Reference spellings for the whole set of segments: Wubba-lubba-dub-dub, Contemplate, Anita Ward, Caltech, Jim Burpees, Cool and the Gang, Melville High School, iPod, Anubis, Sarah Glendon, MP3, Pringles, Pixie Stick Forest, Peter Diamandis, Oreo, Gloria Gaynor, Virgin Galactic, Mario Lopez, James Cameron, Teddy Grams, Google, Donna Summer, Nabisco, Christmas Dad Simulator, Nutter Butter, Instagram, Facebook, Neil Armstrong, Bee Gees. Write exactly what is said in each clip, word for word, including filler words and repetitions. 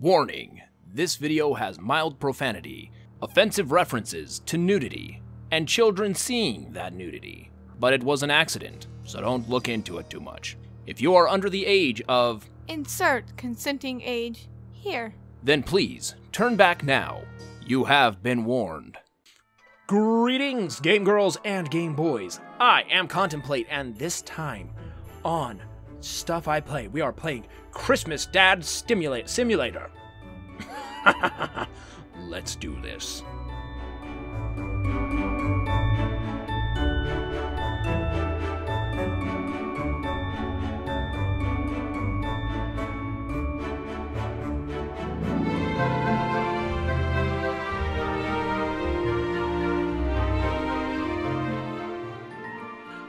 Warning, this video has mild profanity, offensive references to nudity, and children seeing that nudity. But it was an accident, so don't look into it too much. If you are under the age of... insert consenting age here. Then please, turn back now. You have been warned. Greetings, Game Girls and Game Boys. I am Contemplate, and this time on Stuff I Play, we are playing Christmas Dad Simulate Simulator. Let's do this.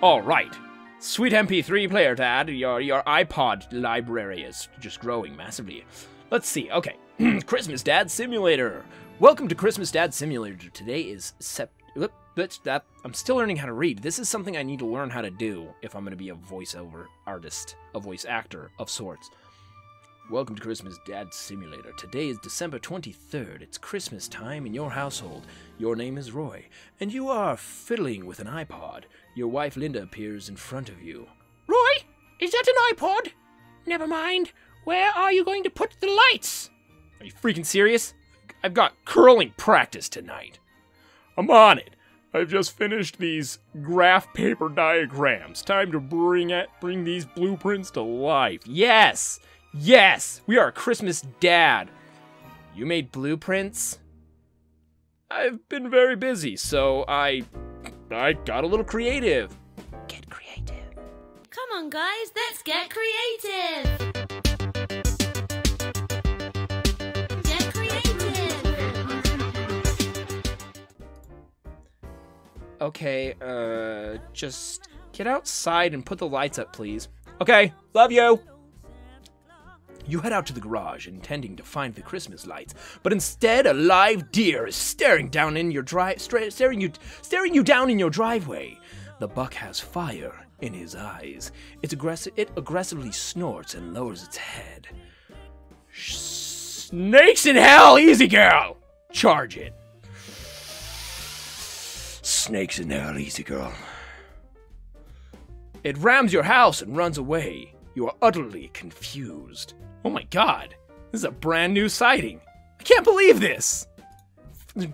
All right. Sweet M P three player, Dad. Your your iPod library is just growing massively. Let's see. Okay. Christmas Dad Simulator. Welcome to Christmas Dad Simulator. Today is sep... Oops, that, I'm still learning how to read. This is something I need to learn how to do if I'm going to be a voiceover artist, a voice actor of sorts. Welcome to Christmas Dad Simulator. Today is December twenty-third. It's Christmas time in your household. Your name is Roy, and you are fiddling with an iPod. Your wife Linda appears in front of you. Roy, is that an iPod? Never mind. Where are you going to put the lights? Are you freaking serious? I've got curling practice tonight. I'm on it. I've just finished these graph paper diagrams. Time to bring it, bring these blueprints to life. Yes! Yes, we are Christmas Dad. You made blueprints? I've been very busy, so I I got a little creative. Get creative. Come on, guys, let's get creative. Get creative. Okay, uh just get outside and put the lights up, please. Okay, love you. You head out to the garage, intending to find the Christmas lights, but instead a live deer is staring down in your dri- staring you staring you down in your driveway. The buck has fire in his eyes. It's aggressi- it aggressively snorts and lowers its head. Snakes in hell, easy girl! Charge it. Snakes in hell, easy girl. It rams your house and runs away. You are utterly confused. Oh my god, this is a brand new sighting. I can't believe this.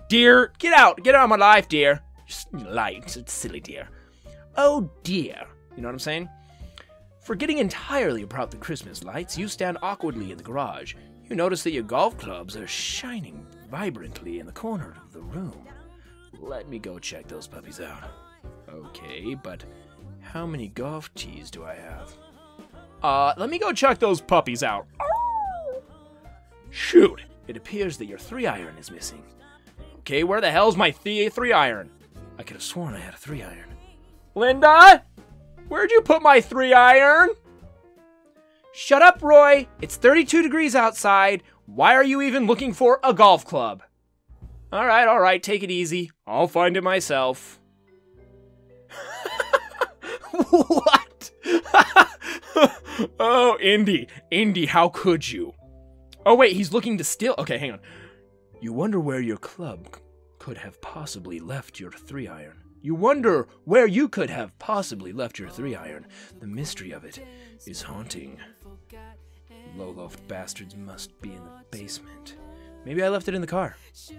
Deer, get out. Get out of my life, deer. Just light, silly deer. Oh dear. You know what I'm saying? Forgetting entirely about the Christmas lights, you stand awkwardly in the garage. You notice that your golf clubs are shining vibrantly in the corner of the room. Let me go check those puppies out. Okay, but how many golf tees do I have? Uh, let me go check those puppies out. Shoot! It appears that your three iron is missing. Okay, where the hell's my th three iron? I could have sworn I had a three iron. Linda? Where'd you put my three iron? Shut up, Roy! It's thirty-two degrees outside. Why are you even looking for a golf club? Alright, alright, take it easy. I'll find it myself. What? Oh, Indy. Indy, how could you? Oh, wait, he's looking to steal. Okay, hang on. You wonder where your club could have possibly left your three iron. You wonder where you could have possibly left your three iron. The mystery of it is haunting. Low-loft bastards must be in the basement. Maybe I left it in the car.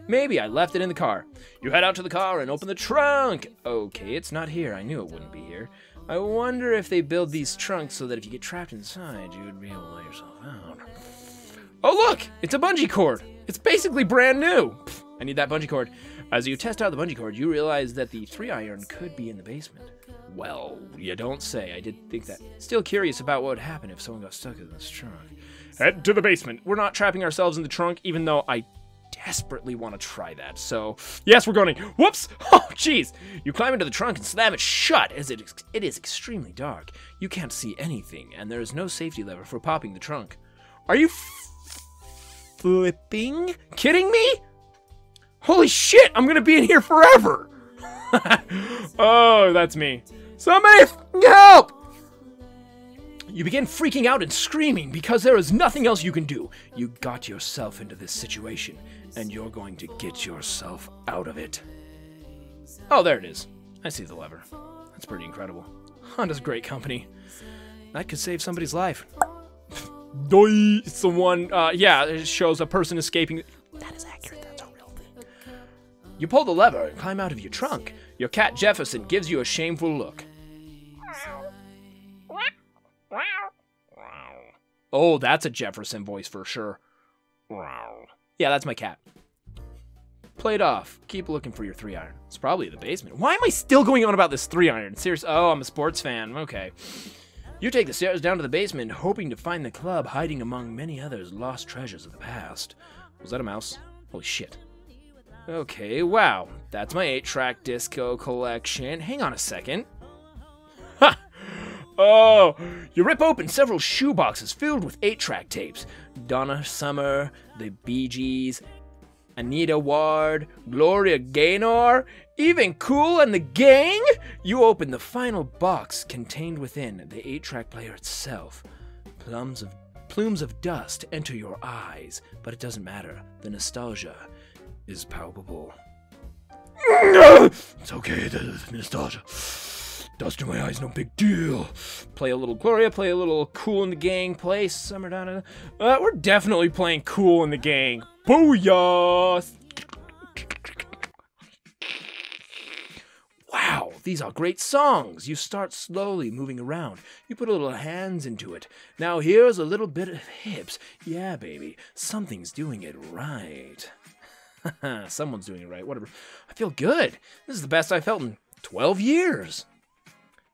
Maybe I left it in the car. You head out to the car and open the trunk. Okay, it's not here. I knew it wouldn't be here. I wonder if they build these trunks so that if you get trapped inside, you would be able to let yourself out. Oh, look! It's a bungee cord! It's basically brand new! Pfft, I need that bungee cord. As you test out the bungee cord, you realize that the three iron could be in the basement. Well, you don't say. I did think that. Still curious about what would happen if someone got stuck in this trunk. Head to the basement. We're not trapping ourselves in the trunk, even though I desperately want to try that, so yes, we're going. Whoops! Oh, jeez! You climb into the trunk and slam it shut, as it it is extremely dark. You can't see anything, and there is no safety lever for popping the trunk. Are you flipping kidding me? Holy shit! I'm gonna be in here forever. Oh, that's me. Somebody help! You begin freaking out and screaming because there is nothing else you can do. You got yourself into this situation, and you're going to get yourself out of it. Oh, there it is. I see the lever. That's pretty incredible. Honda's great company. That could save somebody's life. Doi! It's the one, uh, yeah, it shows a person escaping. That is accurate, that's a real thing. You pull the lever and climb out of your trunk. Your cat Jefferson gives you a shameful look. Oh, that's a Jefferson voice for sure. Yeah, that's my cat. Play it off. Keep looking for your three iron. It's probably the basement. Why am I still going on about this three iron? Seriously? Oh, I'm a sports fan. Okay. You take the stairs down to the basement, hoping to find the club hiding among many others lost treasures of the past. Was that a mouse? Holy shit. Okay, wow. That's my eight track disco collection. Hang on a second. Ha! Oh! You rip open several shoeboxes filled with eight track tapes. Donna Summer, the Bee Gees, Anita Ward, Gloria Gaynor, even Cool and the Gang? You open the final box contained within the eight track player itself. Plumes of, plumes of dust enter your eyes, but it doesn't matter. The nostalgia is palpable. It's okay, the nostalgia. Dust in my eyes, no big deal. Play a little Gloria, play a little Cool and the Gang, play Summer Donna. Uh, we're definitely playing Cool and the Gang. Booyah! Wow, these are great songs. You start slowly moving around. You put a little hands into it. Now here's a little bit of hips. Yeah, baby, something's doing it right. Someone's doing it right, whatever. I feel good. This is the best I felt in twelve years.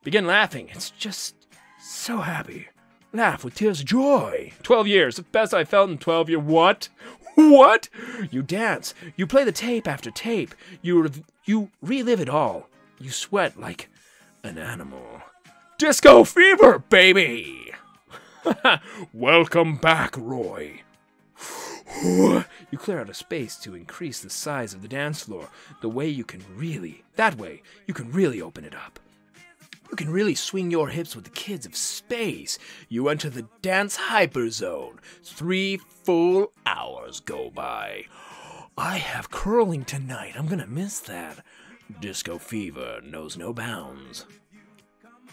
Begin laughing. It's just so happy. Laugh with tears of joy. twelve years, the best I felt in twelve years. What? What? You dance. You play the tape after tape. You, re you relive it all. You sweat like an animal. Disco fever, baby! Welcome back, Roy. You clear out a space to increase the size of the dance floor. The way you can really, that way, you can really open it up. You can really swing your hips with the kids of space. You enter the dance hyperzone. Three full hours go by. I have curling tonight. I'm gonna miss that. Disco fever knows no bounds.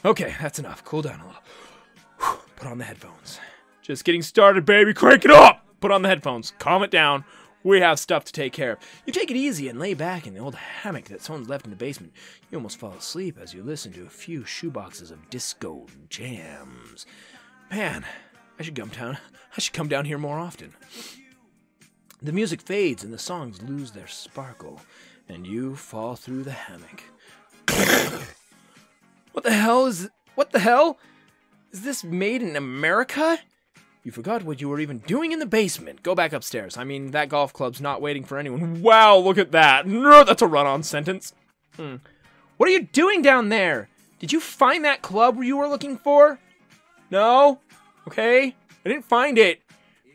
Okay, that's enough. Cool down a little. Whew, put on the headphones. Just getting started, baby. Crank it up! Put on the headphones. Calm it down. We have stuff to take care of. You take it easy and lay back in the old hammock that someone's left in the basement. You almost fall asleep as you listen to a few shoeboxes of disco jams. Man, I should come down. I should come down here more often. The music fades and the songs lose their sparkle, and you fall through the hammock. What the hell is? What the hell? Is this made in America? You forgot what you were even doing in the basement. Go back upstairs. I mean, that golf club's not waiting for anyone. Wow, look at that. No, that's a run-on sentence. Hmm. What are you doing down there? Did you find that club you were looking for? No? Okay. I didn't find it.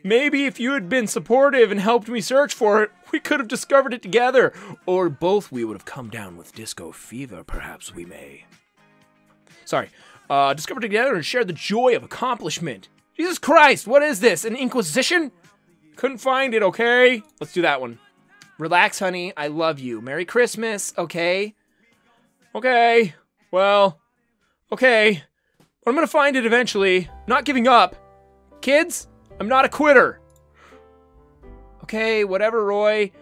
Maybe if you had been supportive and helped me search for it, we could have discovered it together. Or both we would have come down with disco fever, perhaps we may. Sorry. Uh, discovered together and shared the joy of accomplishment. Jesus Christ, what is this? An Inquisition? Couldn't find it, okay? Let's do that one. Relax, honey. I love you. Merry Christmas, okay? Okay. Well, okay. I'm gonna find it eventually. Not giving up. Kids, I'm not a quitter. Okay, whatever, Roy.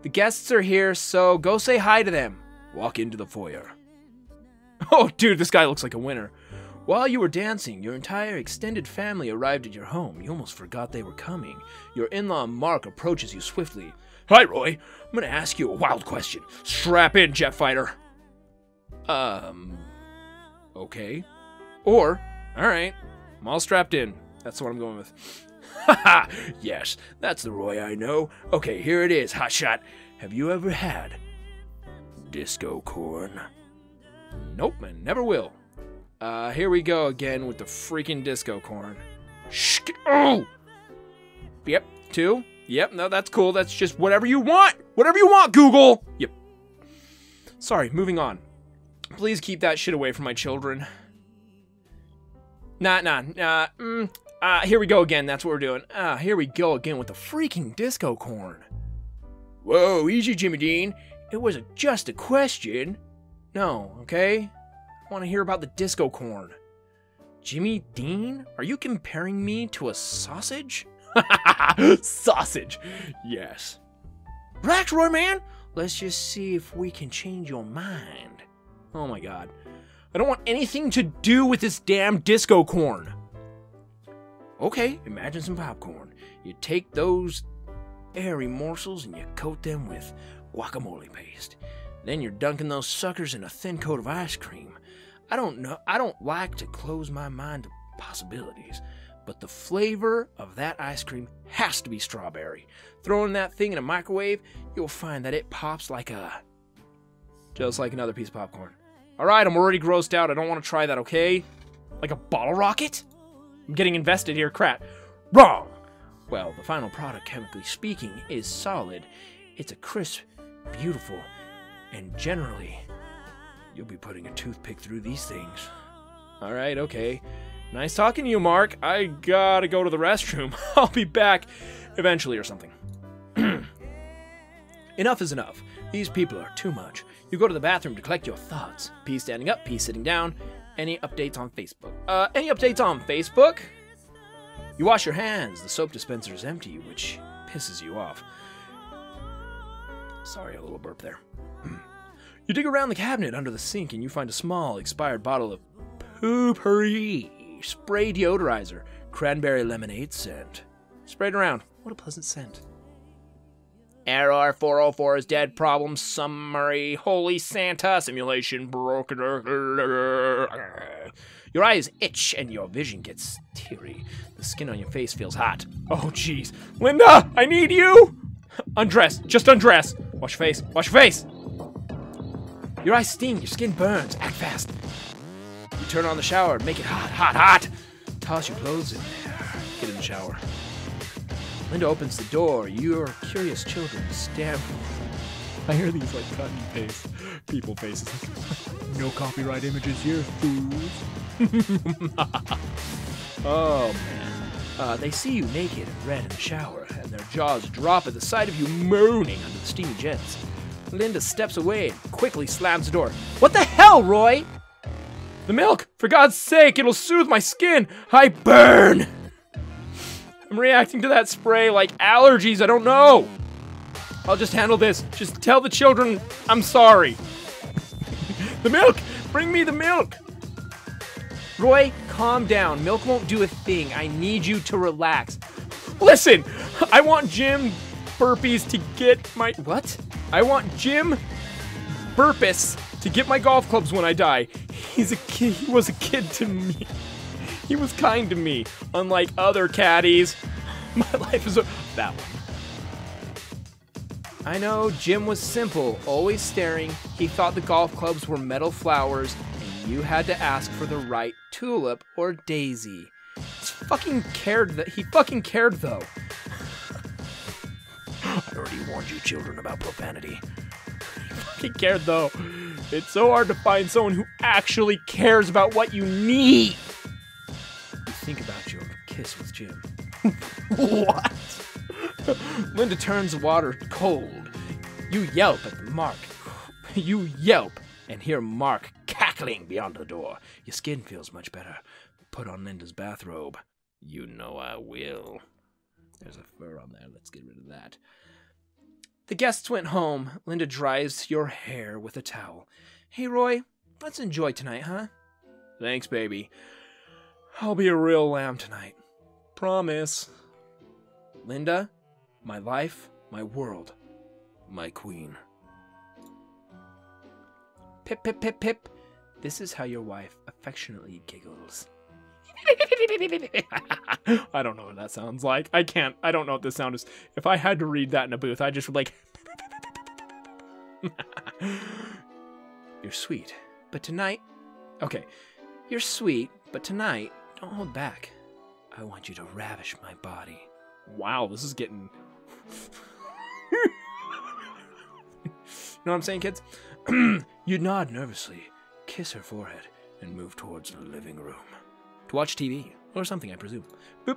The guests are here, so go say hi to them. Walk into the foyer. Oh, dude, this guy looks like a winner. While you were dancing, your entire extended family arrived at your home. You almost forgot they were coming. Your in-law Mark approaches you swiftly. Hi, Roy. I'm gonna ask you a wild question. Strap in, jet fighter. Um, okay. Or, all right, I'm all strapped in. That's what I'm going with. Haha, yes, that's the Roy I know. Okay, here it is, hotshot. Have you ever had disco corn? Nope, and never will. Uh, here we go again with the freaking disco corn. Shh! Oh! Yep, two. Yep, no, that's cool. That's just whatever you want. Whatever you want, Google! Yep. Sorry, moving on. Please keep that shit away from my children. Nah, nah, nah. Mm, uh, here we go again. That's what we're doing. Ah, uh, here we go again with the freaking disco corn. Whoa, easy, Jimmy Dean. It was just a question. No, okay? I want to hear about the disco corn. Jimmy Dean? Are you comparing me to a sausage? Sausage! Yes. Relax, Roy, man! Let's just see if we can change your mind. Oh my god. I don't want anything to do with this damn disco corn. Okay, imagine some popcorn. You take those airy morsels and you coat them with guacamole paste. Then you're dunking those suckers in a thin coat of ice cream. I don't know, I don't like to close my mind to possibilities, but the flavor of that ice cream has to be strawberry. Throwing that thing in a microwave, you'll find that it pops like a... just like another piece of popcorn. Alright, I'm already grossed out. I don't want to try that, okay? Like a bottle rocket? I'm getting invested here, crap. Wrong! Well, the final product, chemically speaking, is solid. It's a crisp, beautiful, and generally... you'll be putting a toothpick through these things. Alright, okay. Nice talking to you, Mark. I gotta go to the restroom. I'll be back eventually or something. Enough is enough. These people are too much. You go to the bathroom to collect your thoughts. P standing up, P sitting down. Any updates on Facebook? Uh, any updates on Facebook? You wash your hands. The soap dispenser is empty, which pisses you off. Sorry, a little burp there. You dig around the cabinet under the sink and you find a small, expired bottle of poopery spray deodorizer, cranberry lemonade scent. Sprayed around. What a pleasant scent. Error four oh four is dead. Problem summary. Holy Santa simulation broken. Your eyes itch and your vision gets teary. The skin on your face feels hot. Oh, jeez. Linda, I need you! Undress. Just undress. Wash your face. Wash your face! Your eyes sting, your skin burns. Act fast. You turn on the shower and make it hot, hot, hot. Toss your clothes in there. Get in the shower. Linda opens the door. Your curious children stamp. I hear these like cut and paste people faces. No copyright images here, fools. Oh man. Uh, they see you naked and red in the shower, and their jaws drop at the sight of you moaning under the steamy jets. Linda steps away and quickly slams the door. What the hell, Roy? The milk! For God's sake, it'll soothe my skin! I burn! I'm reacting to that spray like allergies, I don't know! I'll just handle this. Just tell the children I'm sorry. The milk! Bring me the milk! Roy, calm down. Milk won't do a thing. I need you to relax. Listen! I want Jim Burpees to get my... what? I want Jim Burpes to get my golf clubs when I die. He's a kid. He was a kid to me. He was kind to me, unlike other caddies. My life is a... that one. I know Jim was simple, always staring. He thought the golf clubs were metal flowers, and you had to ask for the right tulip or daisy. He's fucking cared that he fucking cared though. I already warned you children about profanity. You fucking cared though. It's so hard to find someone who actually cares about what you need. You think about your kiss with Jim. What? Linda turns the water cold. You yelp at the Mark. You yelp and hear Mark cackling beyond the door. Your skin feels much better. Put on Linda's bathrobe. You know I will. There's a fur on there. Let's get rid of that. The guests went home. Linda dries your hair with a towel. Hey, Roy, let's enjoy tonight, huh? Thanks, baby. I'll be a real lamb tonight. Promise. Linda, my life, my world, my queen. Pip, pip, pip, pip. This is how your wife affectionately giggles. I don't know what that sounds like. I can't. I don't know what this sound is. If I had to read that in a booth, I just would like... You're sweet, but tonight... Okay. You're sweet, but tonight, don't hold back. I want you to ravish my body. Wow, this is getting... You know what I'm saying, kids? You nod nervously, kiss her forehead, and move towards the living room. watch T V. Or something, I presume. Boop.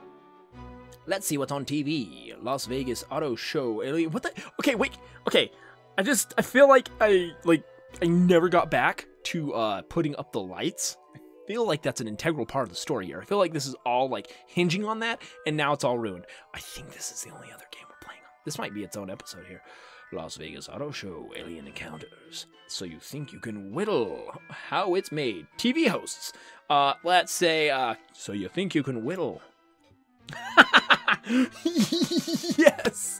Let's see what's on T V. Las Vegas Auto Show. What the? Okay, wait. Okay. I just, I feel like I, like, I never got back to uh, putting up the lights. I feel like that's an integral part of the story here. I feel like this is all, like, hinging on that, and now it's all ruined. I think this is the only other game we're playing on. This might be its own episode here. Las Vegas Auto Show, Alien Encounters. So you think you can whittle. How it's made. T V hosts. Uh, let's say, uh, so you think you can whittle. Yes!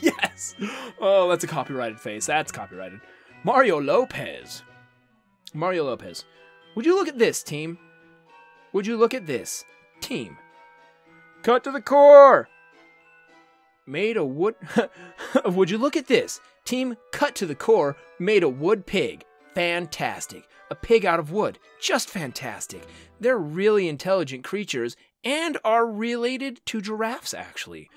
Yes! Oh, that's a copyrighted face. That's copyrighted. Mario Lopez. Mario Lopez. Would you look at this, team? Would you look at this, team? Cut to the core! Made a wood... Would you look at this? Team cut to the core, made a wood pig. Fantastic. A pig out of wood. Just fantastic. They're really intelligent creatures and are related to giraffes, actually.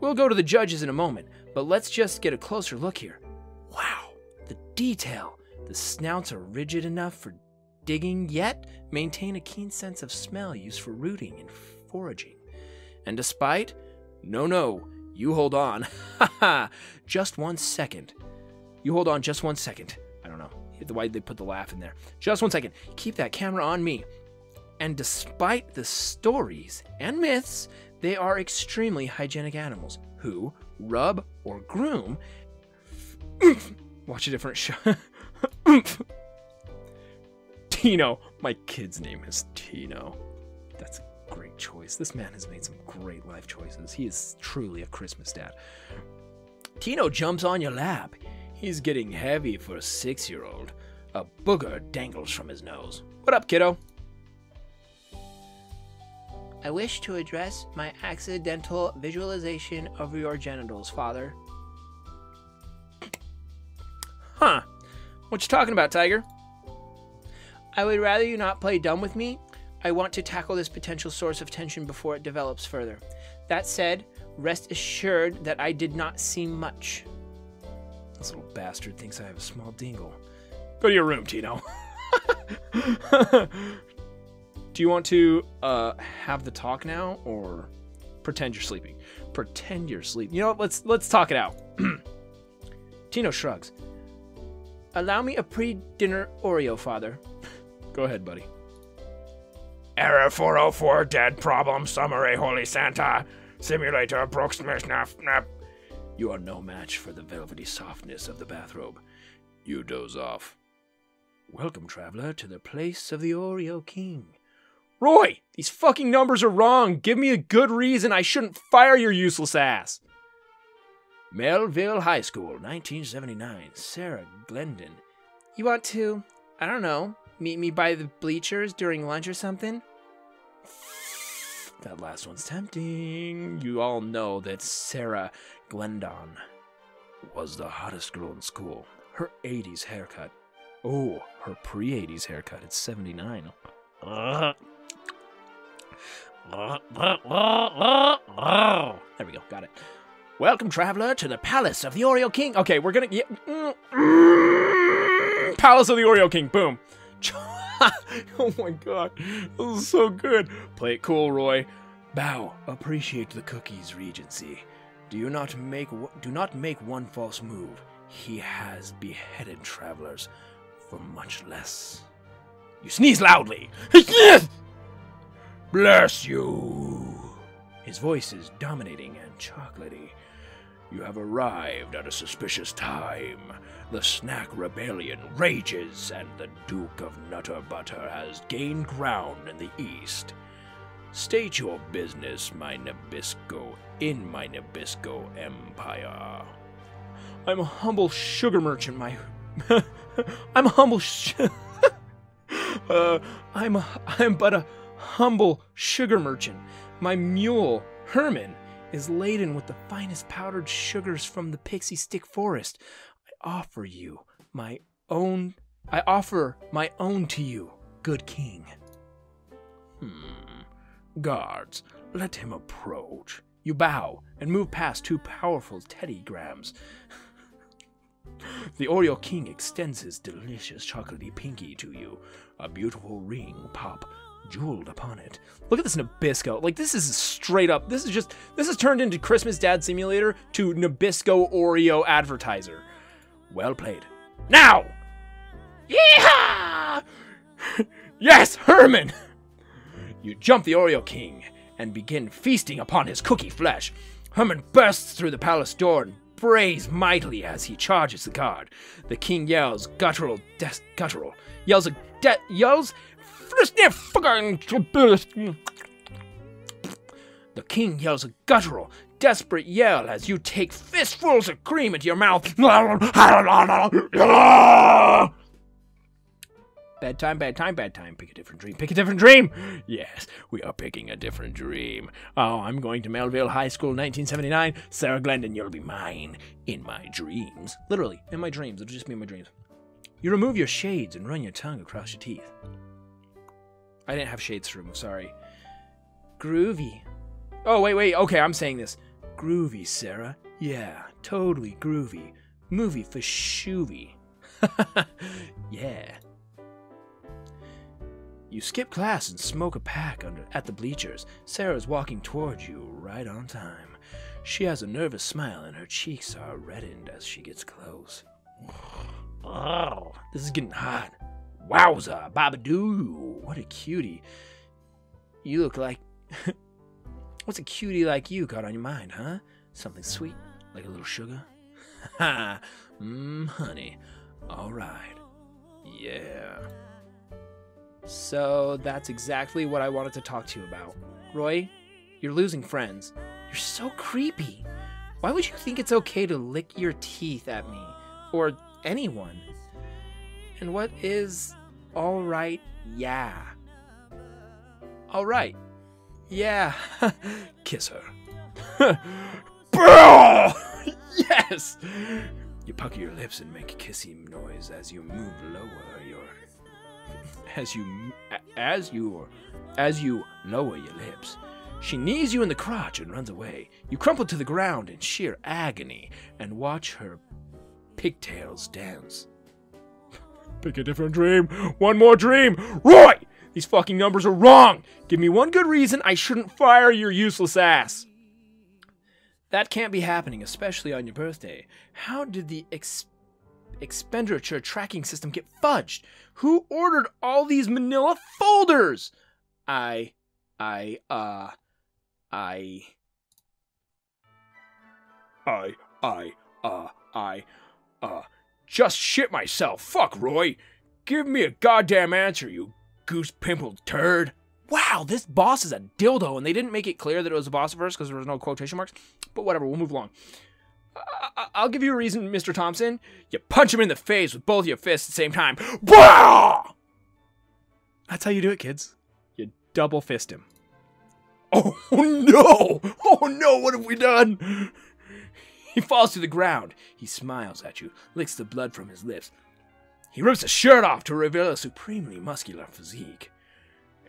We'll go to the judges in a moment, but let's just get a closer look here. Wow, the detail. The snouts are rigid enough for digging, yet maintain a keen sense of smell used for rooting and foraging. And despite... No, no, you hold on. Ha ha, just one second. You hold on just one second. I don't know why they put the laugh in there. Just one second. Keep that camera on me. And despite the stories and myths, they are extremely hygienic animals who rub or groom. Watch a different show. Tino. My kid's name is Tino. That's a great choice. This man has made some great life choices. He is truly a Christmas dad. Tino jumps on your lap. He's getting heavy for a six-year-old. A booger dangles from his nose. What up, kiddo? I wish to address my accidental visualization of your genitals, Father. Huh. What you talking about, Tiger? I would rather you not play dumb with me. I want to tackle this potential source of tension before it develops further. That said, rest assured that I did not see much. This little bastard thinks I have a small dingle. Go to your room, Tino. Do you want to uh, have the talk now, or pretend you're sleeping? Pretend you're sleeping. You know what? Let's let's talk it out. Tino shrugs. Allow me a pre-dinner Oreo, Father. Go ahead, buddy. Error four oh four. Dead problem summary. Holy Santa simulator. Brooksmith. Nap nap. You are no match for the velvety softness of the bathrobe. You doze off. Welcome, traveler, to the place of the Oreo King. Roy, these fucking numbers are wrong. Give me a good reason I shouldn't fire your useless ass. Melville High School, nineteen seventy-nine. Sarah Glendon. You want to, I don't know, meet me by the bleachers during lunch or something? That last one's tempting. You all know that Sarah Glendon was the hottest girl in school. Her eighties haircut. Oh, her pre-eighties haircut. It's seventy-nine. Uh-huh. There we go, got it. Welcome, traveler, to the Palace of the Oreo King. Okay, we're gonna... Yeah, mm, mm, Palace of the Oreo King, boom. Oh my god, this is so good. Play it cool, Roy. Bow, appreciate the cookies, Regency. Do you not make... Do not make one false move. He has beheaded travelers for much less. You sneeze loudly. Bless you. His voice is dominating and chocolatey. You have arrived at a suspicious time. The snack rebellion rages, and the Duke of Nutter Butter has gained ground in the east. State your business, my Nabisco, in my Nabisco empire. I'm a humble sugar merchant, my... I'm a humble sh... Uh, I'm a, I'm but a humble sugar merchant. My mule, Herman, is laden with the finest powdered sugars from the Pixie Stick Forest. I offer you my own... I offer my own to you, good king. Hmm. Guards, let him approach. You bow and move past two powerful Teddy Grams. The Oreo King extends his delicious chocolatey pinky to you. A beautiful ring pop jeweled upon it. Look at this Nabisco. Like, this is straight up, this is just, this is turned into Christmas Dad Simulator to Nabisco Oreo advertiser. Well played. Now! Yeehaw! Yes, Herman! You jump the Oreo King and begin feasting upon his cookie flesh. Herman bursts through the palace door and brays mightily as he charges the guard. The king yells, guttural, des guttural, yells, a de yells, the king yells a guttural, desperate yell as you take fistfuls of cream into your mouth. Bedtime, bedtime, bedtime. Pick a different dream. Pick a different dream! Yes, we are picking a different dream. Oh, I'm going to Melville High School, nineteen seventy-nine. Sarah Glendon, you'll be mine. In my dreams. Literally, in my dreams. It'll just be in my dreams. You remove your shades and run your tongue across your teeth. I didn't have shades to remove, sorry. Groovy. Oh, wait, wait. Okay, I'm saying this. Groovy, Sarah. Yeah, totally groovy. Movie for shoovy. Yeah. You skip class and smoke a pack under at the bleachers. Sarah's walking towards you right on time. She has a nervous smile and her cheeks are reddened as she gets close. Oh, this is getting hot. Wowza, babadoo, what a cutie. You look like... What's a cutie like you got on your mind, huh? Something sweet, like a little sugar? Ha, mmm, honey. All right. Yeah. So that's exactly what I wanted to talk to you about. Roy, you're losing friends. You're so creepy. Why would you think it's okay to lick your teeth at me? Or anyone? And what is alright, yeah? Alright, yeah. Kiss her. Yes! You pucker your lips and make a kissing noise as you move lower your... As you, as you, as you lower your lips. She knees you in the crotch and runs away. You crumple to the ground in sheer agony and watch her pigtails dance. Pick a different dream. One more dream. Roy! These fucking numbers are wrong. Give me one good reason I shouldn't fire your useless ass. That can't be happening, especially on your birthday. How did the ex... expenditure tracking system get fudged? Who ordered all these manila folders? I, I, uh, I, I, I, uh, I, uh, just shit myself. Fuck, Roy. Give me a goddamn answer, you goose-pimpled turd. Wow, this boss is a dildo, and they didn't make it clear that it was a boss at first because there was no quotation marks, but whatever, we'll move along. I'll give you a reason, Mister Thompson. You punch him in the face with both your fists at the same time. That's how you do it, kids. You double fist him. Oh, no! Oh, no, what have we done? He falls to the ground. He smiles at you, licks the blood from his lips. He rips his shirt off to reveal a supremely muscular physique.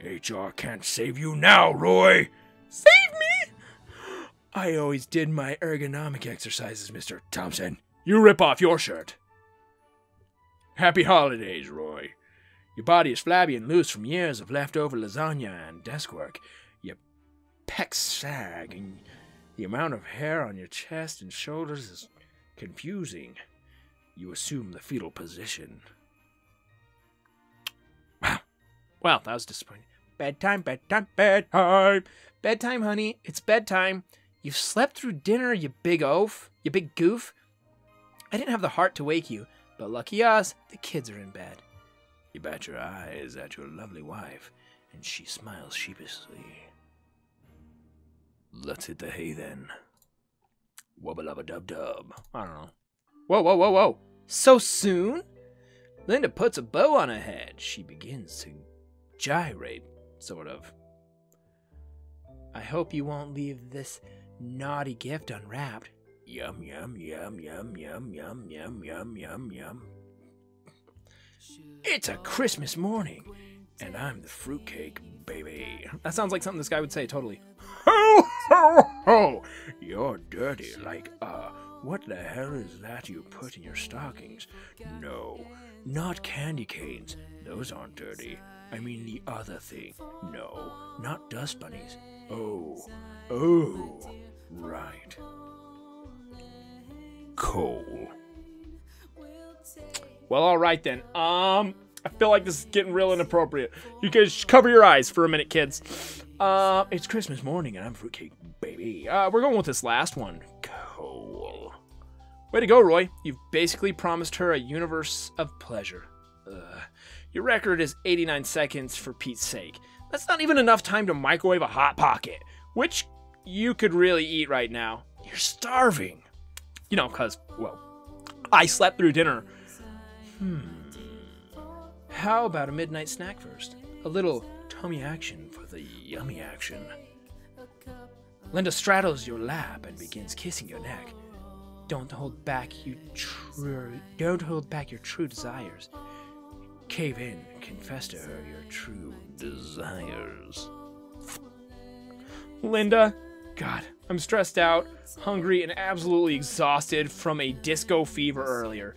H R can't save you now, Roy! Save me! I always did my ergonomic exercises, Mister Thompson. You rip off your shirt. Happy holidays, Roy. Your body is flabby and loose from years of leftover lasagna and desk work. Your pecs sag, and the amount of hair on your chest and shoulders is confusing. You assume the fetal position. Wow. Well, that was disappointing. Bedtime, bedtime, bedtime. Bedtime, honey. It's bedtime. You slept through dinner, you big oaf, you big goof. I didn't have the heart to wake you, but lucky us, the kids are in bed. You bat your eyes at your lovely wife, and she smiles sheepishly. Let's hit the hay then. Wubba-lubba-dub-dub. I don't know. Whoa, whoa, whoa, whoa. So soon? Linda puts a bow on her head. She begins to gyrate, sort of. I hope you won't leave this... naughty gift unwrapped. Yum, yum, yum, yum, yum, yum, yum, yum, yum, yum. It's a Christmas morning, and I'm the fruitcake, baby. That sounds like something this guy would say, totally. Ho, ho, ho! You're dirty like a What the hell is that you put in your stockings? No, not candy canes. Those aren't dirty. I mean the other thing. No, not dust bunnies. Oh, oh, right. Coal. Well, all right then. Um, I feel like this is getting real inappropriate. You guys cover your eyes for a minute, kids. Uh, it's Christmas morning and I'm fruitcake, baby. Uh, we're going with this last one. Coal. Way to go, Roy. You've basically promised her a universe of pleasure. Ugh. Your record is eighty-nine seconds, for Pete's sake. That's not even enough time to microwave a Hot Pocket, which you could really eat right now. You're starving. You know, because, well, I slept through dinner. Hmm. How about a midnight snack first? A little tummy action for the yummy action. Linda straddles your lap and begins kissing your neck. Don't hold back, you true. Don't hold back your true desires. Cave in, confess to her your true desires. Linda, God, I'm stressed out, hungry, and absolutely exhausted from a disco fever earlier.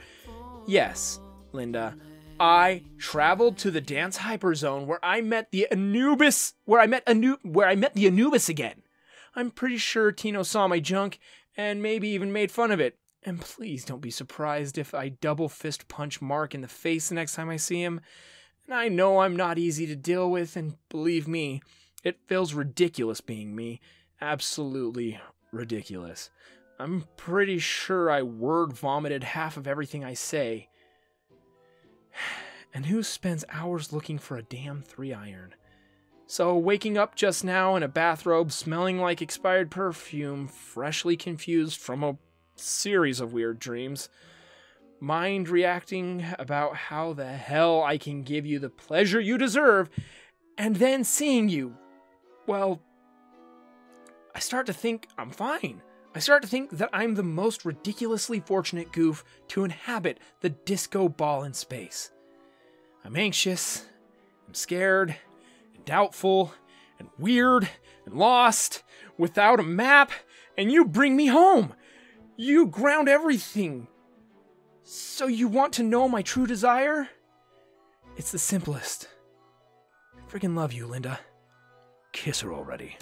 Yes, Linda, I traveled to the dance hyperzone where I met the Anubis, where I met Anu, where I met the Anubis again. I'm pretty sure Tino saw my junk and maybe even made fun of it. And please don't be surprised if I double fist punch Mark in the face the next time I see him. And I know I'm not easy to deal with, and believe me, it feels ridiculous being me. Absolutely ridiculous. I'm pretty sure I word vomited half of everything I say. And who spends hours looking for a damn three iron? So waking up just now in a bathrobe, smelling like expired perfume, freshly confused from a series of weird dreams, mind reacting about how the hell I can give you the pleasure you deserve, and then seeing you, well, I start to think I'm fine. I start to think that I'm the most ridiculously fortunate goof to inhabit the disco ball in space. I'm anxious, I'm scared, and doubtful, and weird, and lost, without a map, and you bring me home! You ground everything. So you want to know my true desire? It's the simplest. I freaking love you, Linda. Kiss her already.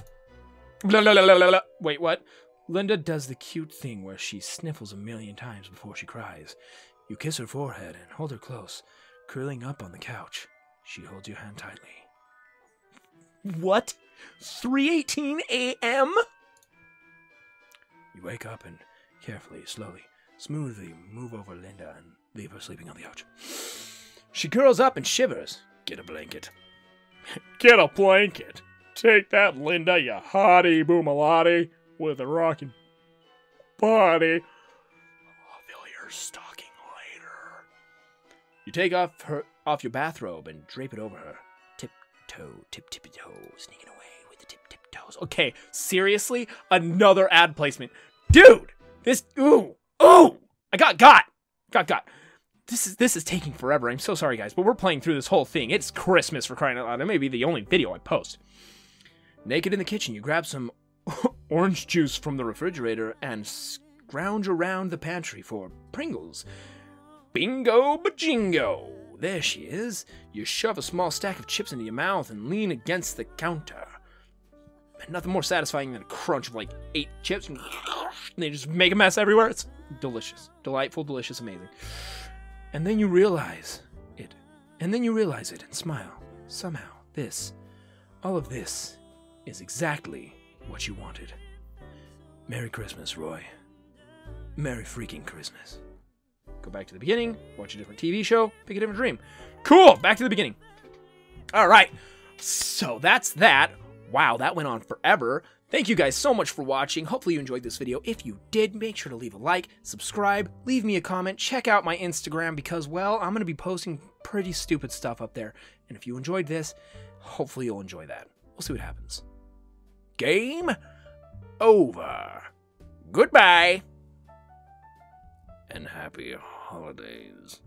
La la la la la. Wait, what? Linda does the cute thing where she sniffles a million times before she cries. You kiss her forehead and hold her close, curling up on the couch. She holds your hand tightly. What? three eighteen a m? You wake up and carefully, slowly, smoothly move over Linda and leave her sleeping on the couch. She curls up and shivers. Get a blanket. Get a blanket. Take that, Linda, you hottie boomalottie with a rockin' body. I'll fill your stocking later. You take off her off your bathrobe and drape it over her. Tiptoe, tip tippy toe, sneaking away with the tip tip toes. Okay, seriously, another ad placement, dude. This, ooh, ooh, I got got, got got. This is, this is taking forever. I'm so sorry, guys, but we're playing through this whole thing. It's Christmas, for crying out loud. That may be the only video I post. Naked in the kitchen, you grab some orange juice from the refrigerator and scrounge around the pantry for Pringles. Bingo bajingo. There she is. You shove a small stack of chips into your mouth and lean against the counter. Nothing more satisfying than a crunch of like eight chips, and they just make a mess everywhere. It's delicious, delightful, delicious, amazing. And then you realize it. And then you realize it and smile. Somehow, this, all of this, is exactly what you wanted. Merry Christmas, Roy. Merry freaking Christmas. Go back to the beginning, watch a different T V show, pick a different dream. Cool, back to the beginning. All right, so that's that. Wow, that went on forever. Thank you guys so much for watching. Hopefully you enjoyed this video. If you did, make sure to leave a like, subscribe, leave me a comment, check out my Instagram because, well, I'm going to be posting pretty stupid stuff up there. And if you enjoyed this, hopefully you'll enjoy that. We'll see what happens. Game over. Goodbye. And happy holidays.